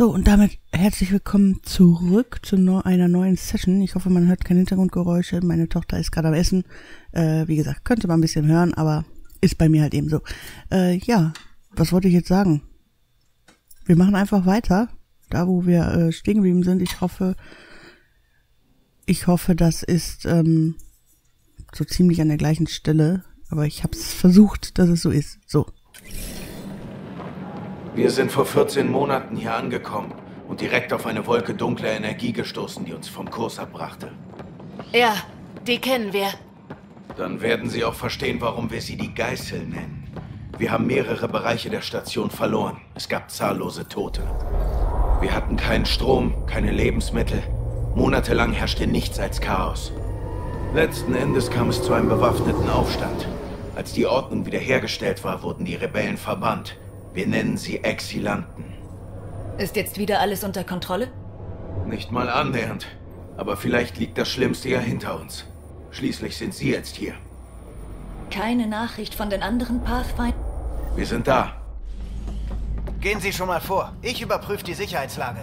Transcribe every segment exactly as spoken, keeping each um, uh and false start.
So, und damit herzlich willkommen zurück zu no- einer neuen Session. Ich hoffe, man hört keine Hintergrundgeräusche. Meine Tochter ist gerade am Essen. Äh, wie gesagt, könnte man ein bisschen hören, aber ist bei mir halt eben so. Äh, ja, was wollte ich jetzt sagen? Wir machen einfach weiter, da wo wir äh, stehen geblieben sind. Ich hoffe, ich hoffe, das ist ähm, so ziemlich an der gleichen Stelle. Aber ich habe es versucht, dass es so ist. So. Wir sind vor vierzehn Monaten hier angekommen und direkt auf eine Wolke dunkler Energie gestoßen, die uns vom Kurs abbrachte. Ja, die kennen wir. Dann werden Sie auch verstehen, warum wir sie die Geißel nennen. Wir haben mehrere Bereiche der Station verloren. Es gab zahllose Tote. Wir hatten keinen Strom, keine Lebensmittel. Monatelang herrschte nichts als Chaos. Letzten Endes kam es zu einem bewaffneten Aufstand. Als die Ordnung wiederhergestellt war, wurden die Rebellen verbannt. Wir nennen sie Exilanten. Ist jetzt wieder alles unter Kontrolle? Nicht mal annähernd. Aber vielleicht liegt das Schlimmste ja hinter uns. Schließlich sind Sie jetzt hier. Keine Nachricht von den anderen Pathfindern? Wir sind da. Gehen Sie schon mal vor. Ich überprüfe die Sicherheitslage.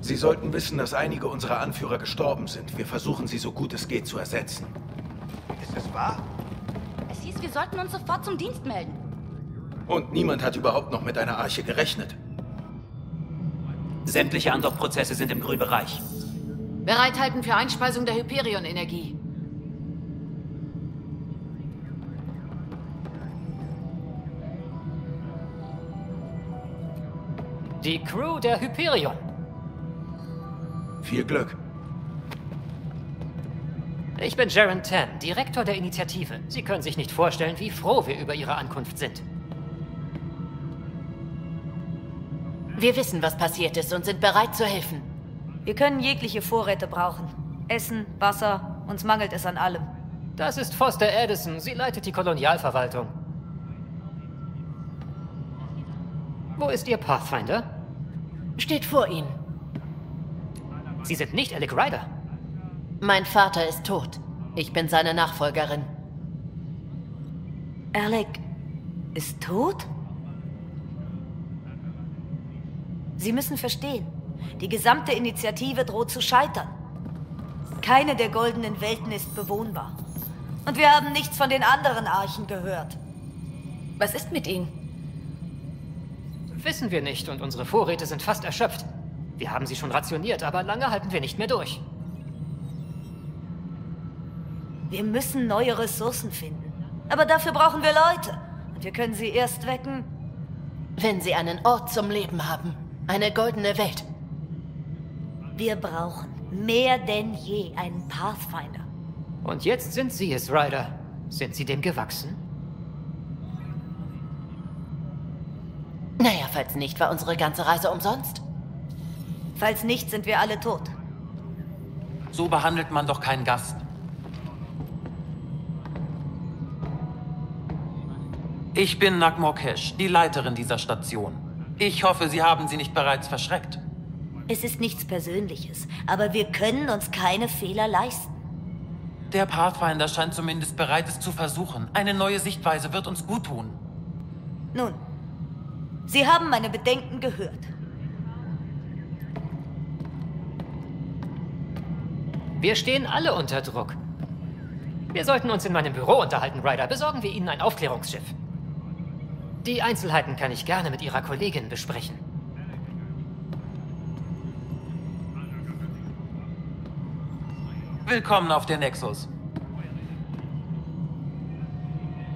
Sie sollten wissen, dass einige unserer Anführer gestorben sind. Wir versuchen, sie so gut es geht zu ersetzen. Ist das wahr? Es hieß, wir sollten uns sofort zum Dienst melden. Und niemand hat überhaupt noch mit einer Arche gerechnet. Sämtliche Andockprozesse sind im Grünbereich. Bereithalten für Einspeisung der Hyperion-Energie. Die Crew der Hyperion. Viel Glück. Ich bin Jarun Tann, Direktor der Initiative. Sie können sich nicht vorstellen, wie froh wir über Ihre Ankunft sind. Wir wissen, was passiert ist und sind bereit zu helfen. Wir können jegliche Vorräte brauchen. Essen, Wasser, uns mangelt es an allem. Das ist Foster Edison, sie leitet die Kolonialverwaltung. Wo ist Ihr Pathfinder? Steht vor Ihnen. Sie sind nicht Alec Ryder. Mein Vater ist tot. Ich bin seine Nachfolgerin. Alec ist tot? Sie müssen verstehen, die gesamte Initiative droht zu scheitern. Keine der goldenen Welten ist bewohnbar. Und wir haben nichts von den anderen Archen gehört. Was ist mit ihnen? Wissen wir nicht und unsere Vorräte sind fast erschöpft. Wir haben sie schon rationiert, aber lange halten wir nicht mehr durch. Wir müssen neue Ressourcen finden. Aber dafür brauchen wir Leute. Und wir können sie erst wecken, wenn sie einen Ort zum Leben haben. Eine goldene Welt. Wir brauchen mehr denn je einen Pathfinder. Und jetzt sind Sie es, Ryder. Sind Sie dem gewachsen? Naja, falls nicht, war unsere ganze Reise umsonst. Falls nicht, sind wir alle tot. So behandelt man doch keinen Gast. Ich bin Nagmorkesh, die Leiterin dieser Station. Ich hoffe, Sie haben sie nicht bereits verschreckt. Es ist nichts Persönliches, aber wir können uns keine Fehler leisten. Der Pathfinder scheint zumindest bereit, es zu versuchen. Eine neue Sichtweise wird uns guttun. Nun, Sie haben meine Bedenken gehört. Wir stehen alle unter Druck. Wir sollten uns in meinem Büro unterhalten, Ryder. Besorgen wir Ihnen ein Aufklärungsschiff. Die Einzelheiten kann ich gerne mit Ihrer Kollegin besprechen. Willkommen auf der Nexus.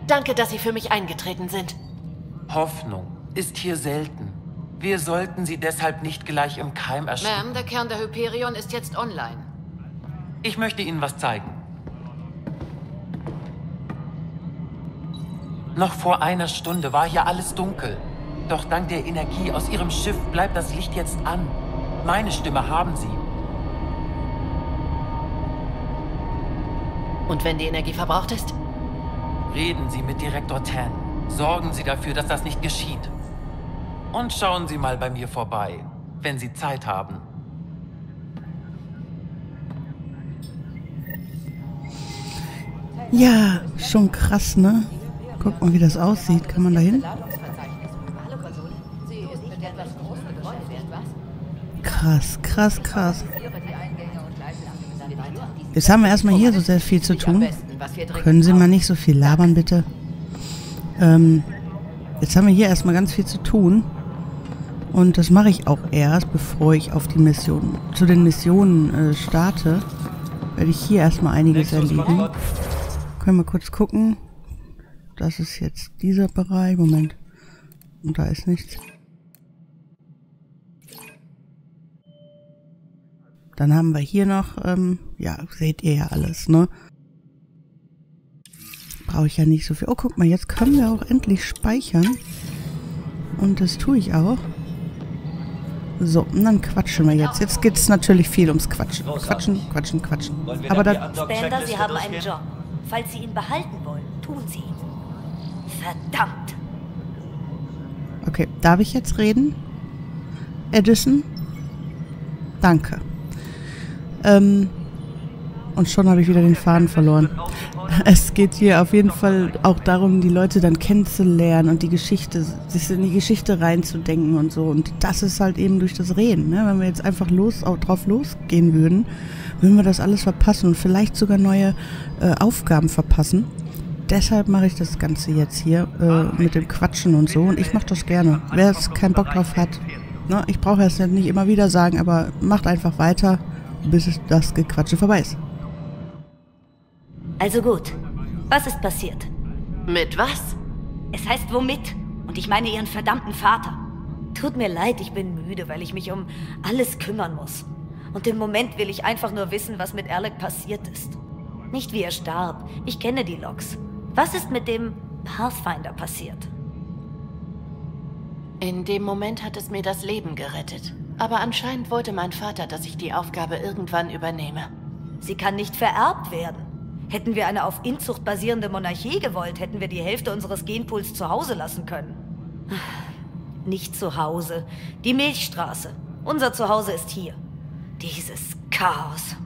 Danke, dass Sie für mich eingetreten sind. Hoffnung ist hier selten. Wir sollten sie deshalb nicht gleich im Keim ersticken. Ma'am, der Kern der Hyperion ist jetzt online. Ich möchte Ihnen was zeigen. Noch vor einer Stunde war hier alles dunkel. Doch dank der Energie aus Ihrem Schiff bleibt das Licht jetzt an. Meine Stimme haben Sie. Und wenn die Energie verbraucht ist? Reden Sie mit Direktor Tann. Sorgen Sie dafür, dass das nicht geschieht. Und schauen Sie mal bei mir vorbei, wenn Sie Zeit haben. Ja, schon krass, ne? Guck mal, wie das aussieht. Kann man da hin? Krass, krass, krass. Jetzt haben wir erstmal hier so sehr viel zu tun. Können Sie mal nicht so viel labern, bitte? Ähm, jetzt haben wir hier erstmal ganz viel zu tun. Und das mache ich auch erst, bevor ich auf die Mission, zu den Missionen äh, starte. Werde ich hier erstmal einiges erledigen. Können wir kurz gucken. Das ist jetzt dieser Bereich. Moment. Und da ist nichts. Dann haben wir hier noch, ähm, ja, seht ihr ja alles, ne? Brauche ich ja nicht so viel. Oh, guck mal, jetzt können wir auch endlich speichern. Und das tue ich auch. So, und dann quatschen wir jetzt. Jetzt geht es natürlich viel ums Quatschen. Quatschen, quatschen, quatschen. Aber dann... Spender, Sie haben einen Job. Falls Sie ihn behalten wollen, tun Sie ihn. Verdammt! Okay, darf ich jetzt reden? Addison? Danke. Ähm, und schon habe ich wieder den Faden verloren. Es geht hier auf jeden Fall auch darum, die Leute dann kennenzulernen und die Geschichte, sich in die Geschichte reinzudenken und so. Und das ist halt eben durch das Reden. Ne? Wenn wir jetzt einfach los, auch drauf losgehen würden, würden wir das alles verpassen und vielleicht sogar neue äh, Aufgaben verpassen. Deshalb mache ich das Ganze jetzt hier äh, mit dem Quatschen und so. Und ich mache das gerne. Wer es keinen Bock drauf hat, ne? Ich brauche es ja nicht immer wieder sagen, aber macht einfach weiter, bis das Gequatsche vorbei ist. Also gut. Was ist passiert? Mit was? Es heißt womit. Und ich meine ihren verdammten Vater. Tut mir leid, ich bin müde, weil ich mich um alles kümmern muss. Und im Moment will ich einfach nur wissen, was mit Alec passiert ist. Nicht wie er starb. Ich kenne die Logs. Was ist mit dem Pathfinder passiert? In dem Moment hat es mir das Leben gerettet. Aber anscheinend wollte mein Vater, dass ich die Aufgabe irgendwann übernehme. Sie kann nicht vererbt werden. Hätten wir eine auf Inzucht basierende Monarchie gewollt, hätten wir die Hälfte unseres Genpools zu Hause lassen können. Nicht zu Hause. Die Milchstraße. Unser Zuhause ist hier. Dieses Chaos.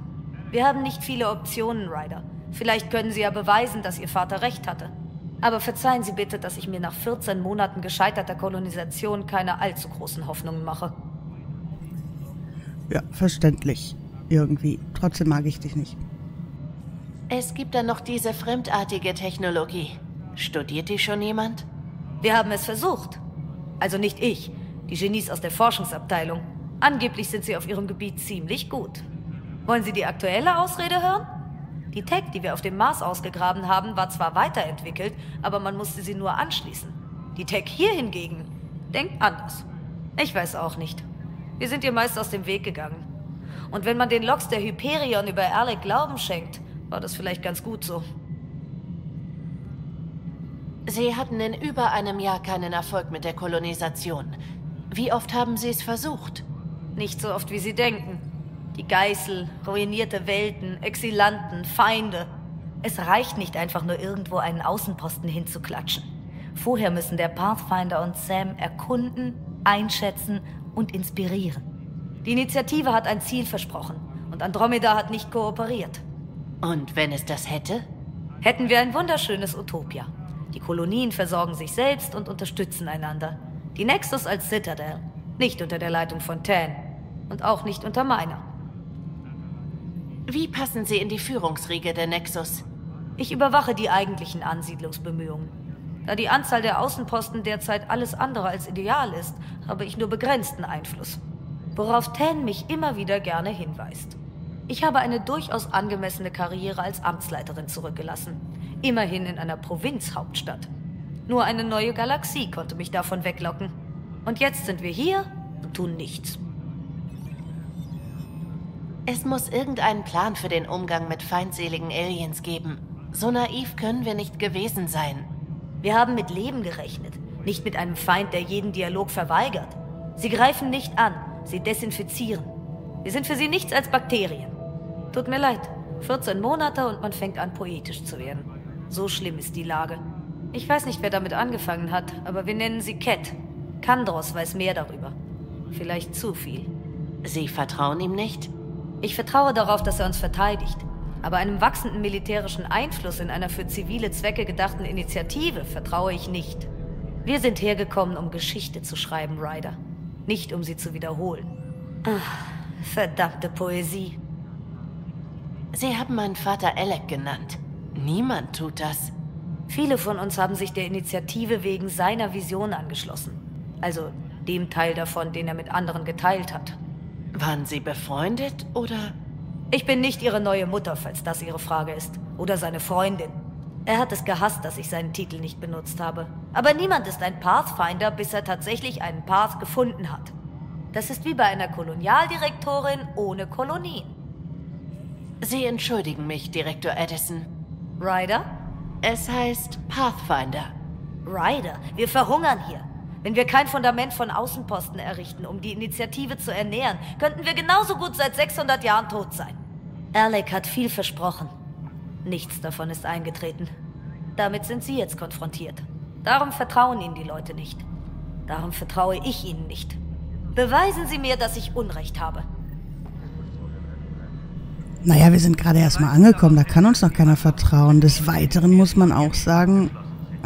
Wir haben nicht viele Optionen, Ryder. Vielleicht können Sie ja beweisen, dass Ihr Vater recht hatte. Aber verzeihen Sie bitte, dass ich mir nach vierzehn Monaten gescheiterter Kolonisation keine allzu großen Hoffnungen mache. Ja, verständlich. Irgendwie. Trotzdem mag ich dich nicht. Es gibt dann noch diese fremdartige Technologie. Studiert die schon jemand? Wir haben es versucht. Also nicht ich. Die Genies aus der Forschungsabteilung. Angeblich sind sie auf ihrem Gebiet ziemlich gut. Wollen Sie die aktuelle Ausrede hören? Die Tech, die wir auf dem Mars ausgegraben haben, war zwar weiterentwickelt, aber man musste sie nur anschließen. Die Tech hier hingegen denkt anders. Ich weiß auch nicht. Wir sind ihr meist aus dem Weg gegangen. Und wenn man den Logs der Hyperion über Alec Glauben schenkt, war das vielleicht ganz gut so. Sie hatten in über einem Jahr keinen Erfolg mit der Kolonisation. Wie oft haben Sie es versucht? Nicht so oft, wie Sie denken. Die Geißel, ruinierte Welten, Exilanten, Feinde. Es reicht nicht einfach nur irgendwo einen Außenposten hinzuklatschen. Vorher müssen der Pathfinder und Sam erkunden, einschätzen und inspirieren. Die Initiative hat ein Ziel versprochen und Andromeda hat nicht kooperiert. Und wenn es das hätte? Hätten wir ein wunderschönes Utopia. Die Kolonien versorgen sich selbst und unterstützen einander. Die Nexus als Citadel, nicht unter der Leitung von Tann und auch nicht unter meiner. Wie passen Sie in die Führungsriege der Nexus? Ich überwache die eigentlichen Ansiedlungsbemühungen. Da die Anzahl der Außenposten derzeit alles andere als ideal ist, habe ich nur begrenzten Einfluss. Worauf Tann mich immer wieder gerne hinweist. Ich habe eine durchaus angemessene Karriere als Amtsleiterin zurückgelassen. Immerhin in einer Provinzhauptstadt. Nur eine neue Galaxie konnte mich davon weglocken. Und jetzt sind wir hier und tun nichts. Es muss irgendeinen Plan für den Umgang mit feindseligen Aliens geben. So naiv können wir nicht gewesen sein. Wir haben mit Leben gerechnet, nicht mit einem Feind, der jeden Dialog verweigert. Sie greifen nicht an, sie desinfizieren. Wir sind für sie nichts als Bakterien. Tut mir leid, vierzehn Monate und man fängt an, poetisch zu werden. So schlimm ist die Lage. Ich weiß nicht, wer damit angefangen hat, aber wir nennen sie Kett. Kandros weiß mehr darüber. Vielleicht zu viel. Sie vertrauen ihm nicht? Ich vertraue darauf, dass er uns verteidigt. Aber einem wachsenden militärischen Einfluss in einer für zivile Zwecke gedachten Initiative vertraue ich nicht. Wir sind hergekommen, um Geschichte zu schreiben, Ryder. Nicht, um sie zu wiederholen. Ach, verdammte Poesie. Sie haben meinen Vater Alec genannt. Niemand tut das. Viele von uns haben sich der Initiative wegen seiner Vision angeschlossen. Also dem Teil davon, den er mit anderen geteilt hat. Waren Sie befreundet, oder? Ich bin nicht Ihre neue Mutter, falls das Ihre Frage ist. Oder seine Freundin. Er hat es gehasst, dass ich seinen Titel nicht benutzt habe. Aber niemand ist ein Pathfinder, bis er tatsächlich einen Path gefunden hat. Das ist wie bei einer Kolonialdirektorin ohne Kolonien. Sie entschuldigen mich, Direktor Addison. Ryder? Es heißt Pathfinder. Ryder, wir verhungern hier. Wenn wir kein Fundament von Außenposten errichten, um die Initiative zu ernähren, könnten wir genauso gut seit sechshundert Jahren tot sein. Alec hat viel versprochen. Nichts davon ist eingetreten. Damit sind Sie jetzt konfrontiert. Darum vertrauen Ihnen die Leute nicht. Darum vertraue ich Ihnen nicht. Beweisen Sie mir, dass ich Unrecht habe. Naja, wir sind gerade erstmal angekommen. Da kann uns noch keiner vertrauen. Des Weiteren muss man auch sagen...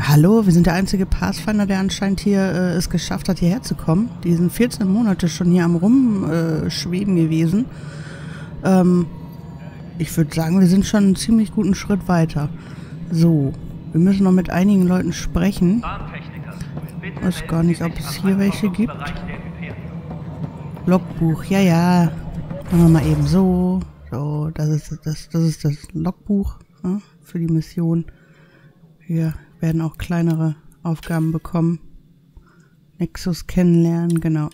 Hallo, wir sind der einzige Pathfinder, der anscheinend hier äh, es geschafft hat, hierher zu kommen. Die sind vierzehn Monate schon hier am Rumschweben gewesen. Ähm, ich würde sagen, wir sind schon einen ziemlich guten Schritt weiter. So, wir müssen noch mit einigen Leuten sprechen. Ich weiß gar nicht, ob es hier welche gibt. Logbuch, ja, ja. Machen wir mal eben so. So, das ist das, das, ist das Logbuch, ne, für die Mission. Ja. Werden auch kleinere Aufgaben bekommen. Nexus kennenlernen, genau.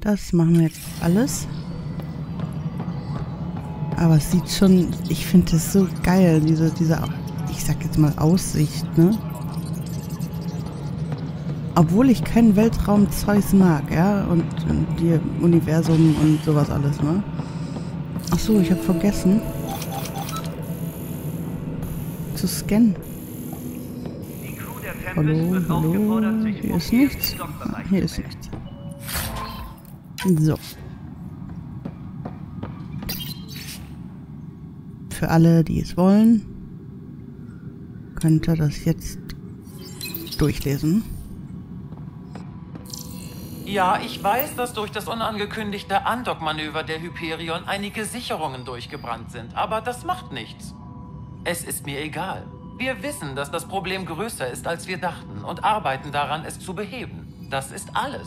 Das machen wir jetzt alles. Aber es sieht schon, ich finde das so geil, diese, diese, ich sag jetzt mal Aussicht, ne? Obwohl ich keinen Weltraum-Zeus mag, ja? Und, und die Universum und sowas alles, ne? Ach so, ich habe vergessen zu scannen. Hallo, hallo, hier ist nichts. Ah, hier ist nichts. So. Für alle, die es wollen, könnt ihr das jetzt durchlesen. Ja, ich weiß, dass durch das unangekündigte Andock-Manöver der Hyperion einige Sicherungen durchgebrannt sind, aber das macht nichts. Es ist mir egal. Wir wissen, dass das Problem größer ist, als wir dachten, und arbeiten daran, es zu beheben. Das ist alles.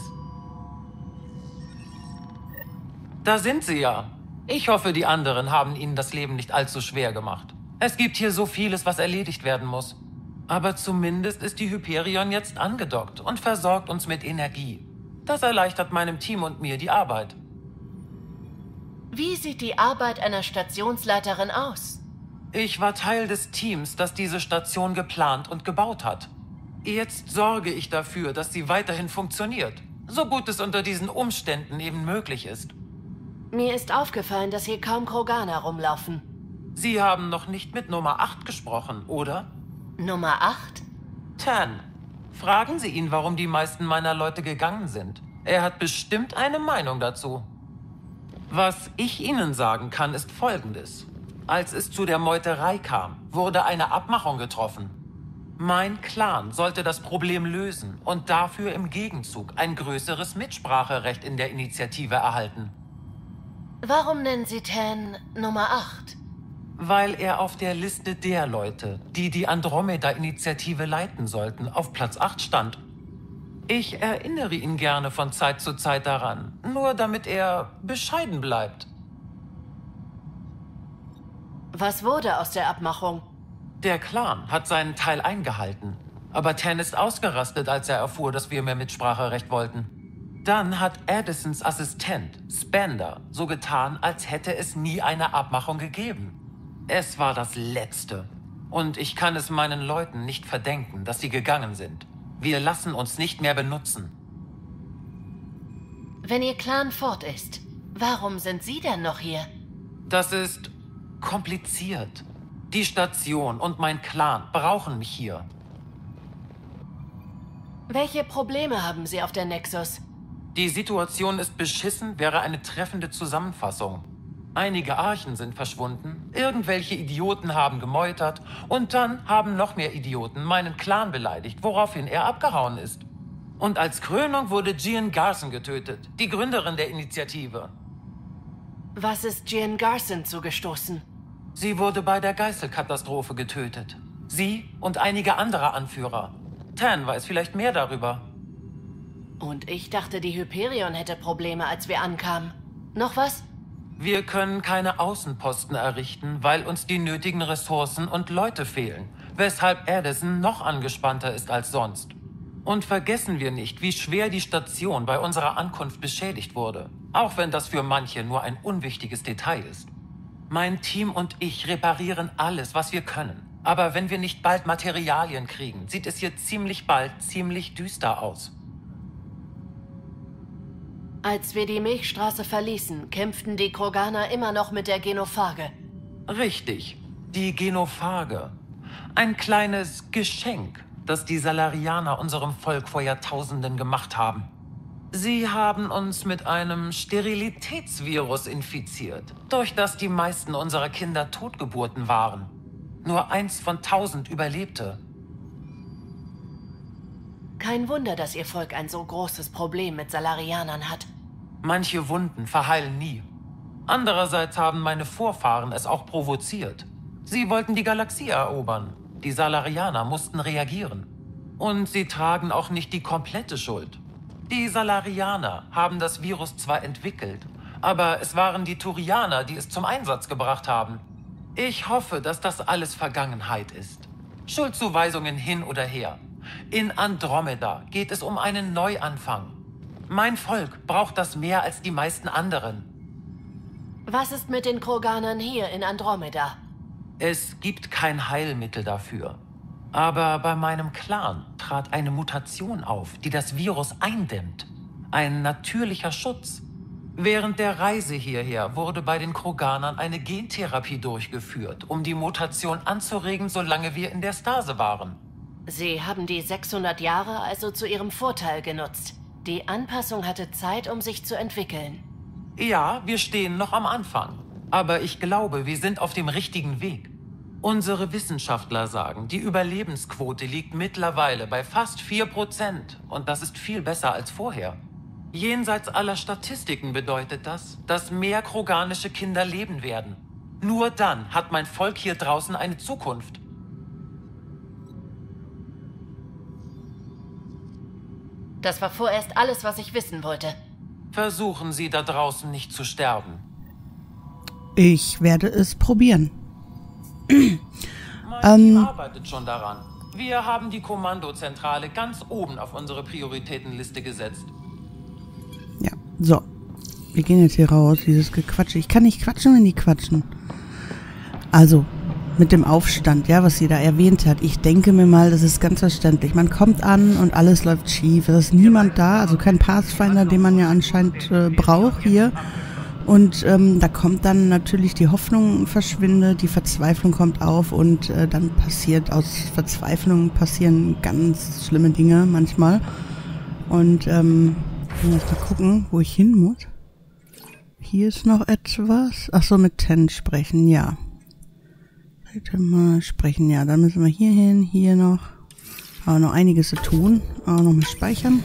Da sind Sie ja. Ich hoffe, die anderen haben Ihnen das Leben nicht allzu schwer gemacht. Es gibt hier so vieles, was erledigt werden muss. Aber zumindest ist die Hyperion jetzt angedockt und versorgt uns mit Energie. Das erleichtert meinem Team und mir die Arbeit. Wie sieht die Arbeit einer Stationsleiterin aus? Ich war Teil des Teams, das diese Station geplant und gebaut hat. Jetzt sorge ich dafür, dass sie weiterhin funktioniert, so gut es unter diesen Umständen eben möglich ist. Mir ist aufgefallen, dass hier kaum Kroganer rumlaufen. Sie haben noch nicht mit Nummer acht gesprochen, oder? Nummer acht? Tann. Fragen Sie ihn, warum die meisten meiner Leute gegangen sind. Er hat bestimmt eine Meinung dazu. Was ich Ihnen sagen kann, ist Folgendes. Als es zu der Meuterei kam, wurde eine Abmachung getroffen. Mein Clan sollte das Problem lösen und dafür im Gegenzug ein größeres Mitspracherecht in der Initiative erhalten. Warum nennen Sie Tann Nummer acht? Weil er auf der Liste der Leute, die die Andromeda-Initiative leiten sollten, auf Platz acht stand. Ich erinnere ihn gerne von Zeit zu Zeit daran, nur damit er bescheiden bleibt. Was wurde aus der Abmachung? Der Clan hat seinen Teil eingehalten. Aber Tann ist ausgerastet, als er erfuhr, dass wir mehr Mitspracherecht wollten. Dann hat Addisons Assistent, Spender, so getan, als hätte es nie eine Abmachung gegeben. Es war das Letzte. Und ich kann es meinen Leuten nicht verdenken, dass sie gegangen sind. Wir lassen uns nicht mehr benutzen. Wenn Ihr Clan fort ist, warum sind Sie denn noch hier? Das ist... kompliziert. Die Station und mein Clan brauchen mich hier. Welche Probleme haben Sie auf der Nexus? Die Situation ist beschissen, wäre eine treffende Zusammenfassung. Einige Archen sind verschwunden, irgendwelche Idioten haben gemeutert und dann haben noch mehr Idioten meinen Clan beleidigt, woraufhin er abgehauen ist. Und als Krönung wurde Jien Garson getötet, die Gründerin der Initiative. Was ist Jien Garson zugestoßen? Sie wurde bei der Geißelkatastrophe getötet. Sie und einige andere Anführer. Tann weiß vielleicht mehr darüber. Und ich dachte, die Hyperion hätte Probleme, als wir ankamen. Noch was? Wir können keine Außenposten errichten, weil uns die nötigen Ressourcen und Leute fehlen, weshalb Addison noch angespannter ist als sonst. Und vergessen wir nicht, wie schwer die Station bei unserer Ankunft beschädigt wurde, auch wenn das für manche nur ein unwichtiges Detail ist. Mein Team und ich reparieren alles, was wir können. Aber wenn wir nicht bald Materialien kriegen, sieht es hier ziemlich bald ziemlich düster aus. Als wir die Milchstraße verließen, kämpften die Kroganer immer noch mit der Genophage. Richtig, die Genophage. Ein kleines Geschenk, das die Salarianer unserem Volk vor Jahrtausenden gemacht haben. Sie haben uns mit einem Sterilitätsvirus infiziert, durch das die meisten unserer Kinder Totgeburten waren. Nur eins von tausend überlebte. Kein Wunder, dass ihr Volk ein so großes Problem mit Salarianern hat. Manche Wunden verheilen nie. Andererseits haben meine Vorfahren es auch provoziert. Sie wollten die Galaxie erobern. Die Salarianer mussten reagieren. Und sie tragen auch nicht die komplette Schuld. Die Salarianer haben das Virus zwar entwickelt, aber es waren die Turianer, die es zum Einsatz gebracht haben. Ich hoffe, dass das alles Vergangenheit ist. Schuldzuweisungen hin oder her. In Andromeda geht es um einen Neuanfang. Mein Volk braucht das mehr als die meisten anderen. Was ist mit den Kroganern hier in Andromeda? Es gibt kein Heilmittel dafür. Aber bei meinem Clan trat eine Mutation auf, die das Virus eindämmt. Ein natürlicher Schutz. Während der Reise hierher wurde bei den Kroganern eine Gentherapie durchgeführt, um die Mutation anzuregen, solange wir in der Stase waren. Sie haben die sechshundert Jahre also zu ihrem Vorteil genutzt. Die Anpassung hatte Zeit, um sich zu entwickeln. Ja, wir stehen noch am Anfang. Aber ich glaube, wir sind auf dem richtigen Weg. Unsere Wissenschaftler sagen, die Überlebensquote liegt mittlerweile bei fast vier Prozent. Und das ist viel besser als vorher. Jenseits aller Statistiken bedeutet das, dass mehr kroganische Kinder leben werden. Nur dann hat mein Volk hier draußen eine Zukunft. Das war vorerst alles, was ich wissen wollte. Versuchen Sie da draußen nicht zu sterben. Ich werde es probieren. Man arbeitet schon daran. Wir haben die Kommandozentrale ganz oben auf unsere Prioritätenliste gesetzt. So, wir gehen jetzt hier raus, dieses Gequatsche. Ich kann nicht quatschen, wenn die quatschen. Also, mit dem Aufstand, ja, was sie da erwähnt hat. Ich denke mir mal, das ist ganz verständlich. Man kommt an und alles läuft schief. Es ist niemand da, also kein Pathfinder, den man ja anscheinend äh, braucht hier. Und ähm, da kommt dann natürlich die Hoffnung verschwindet, die Verzweiflung kommt auf und äh, dann passiert, aus Verzweiflung passieren ganz schlimme Dinge manchmal. Und, ähm... ich muss mal gucken, wo ich hin muss. Hier ist noch etwas. Achso, mit Tann sprechen, ja. Bitte mal sprechen, ja. Dann müssen wir hier hin, hier noch. Aber noch einiges zu tun. Aber noch mal speichern.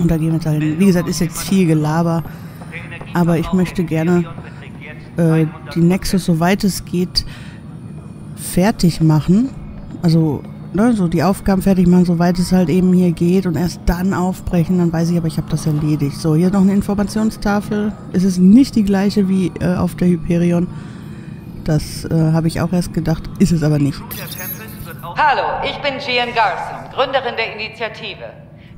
Und da gehen wir jetzt dahin. Wie gesagt, ist jetzt viel Gelaber. Aber ich möchte gerne äh, die Nexus, soweit es geht, fertig machen. Also... Ne, so die Aufgaben fertig machen, soweit es halt eben hier geht und erst dann aufbrechen, dann weiß ich aber, ich habe das erledigt. So, hier noch eine Informationstafel. Es ist nicht die gleiche wie äh, auf der Hyperion. Das äh, habe ich auch erst gedacht, ist es aber nicht. Hallo, ich bin Jien Garson, Gründerin der Initiative.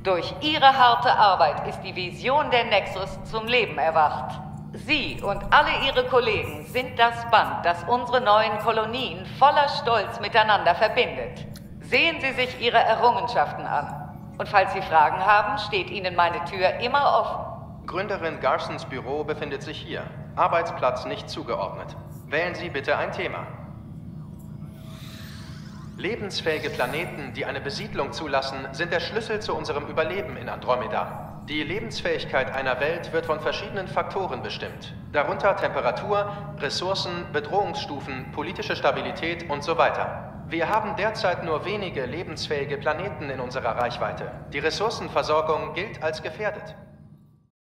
Durch Ihre harte Arbeit ist die Vision der Nexus zum Leben erwacht. Sie und alle Ihre Kollegen sind das Band, das unsere neuen Kolonien voller Stolz miteinander verbindet. Sehen Sie sich Ihre Errungenschaften an. Und falls Sie Fragen haben, steht Ihnen meine Tür immer offen. Gründerin Garsons Büro befindet sich hier. Arbeitsplatz nicht zugeordnet. Wählen Sie bitte ein Thema. Lebensfähige Planeten, die eine Besiedlung zulassen, sind der Schlüssel zu unserem Überleben in Andromeda. Die Lebensfähigkeit einer Welt wird von verschiedenen Faktoren bestimmt. Darunter Temperatur, Ressourcen, Bedrohungsstufen, politische Stabilität und so weiter. Wir haben derzeit nur wenige lebensfähige Planeten in unserer Reichweite. Die Ressourcenversorgung gilt als gefährdet.